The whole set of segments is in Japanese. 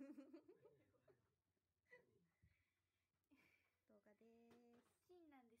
動画です。シンなんです。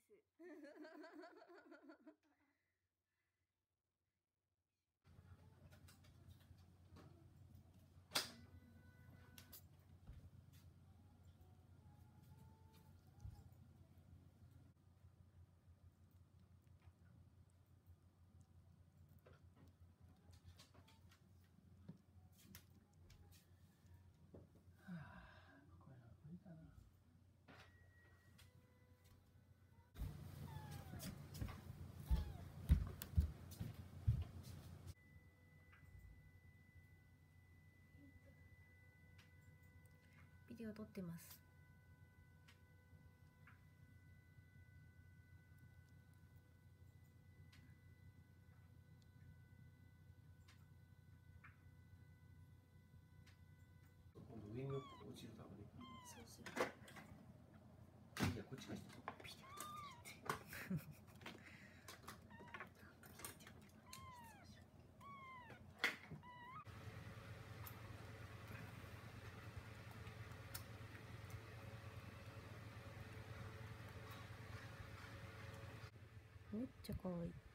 ビデオ撮ってます。今度上に落ちるために。そうする。いやこっちがビデオ撮ってるって。めっちゃ可愛い。